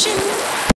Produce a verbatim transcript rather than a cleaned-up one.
Shoot.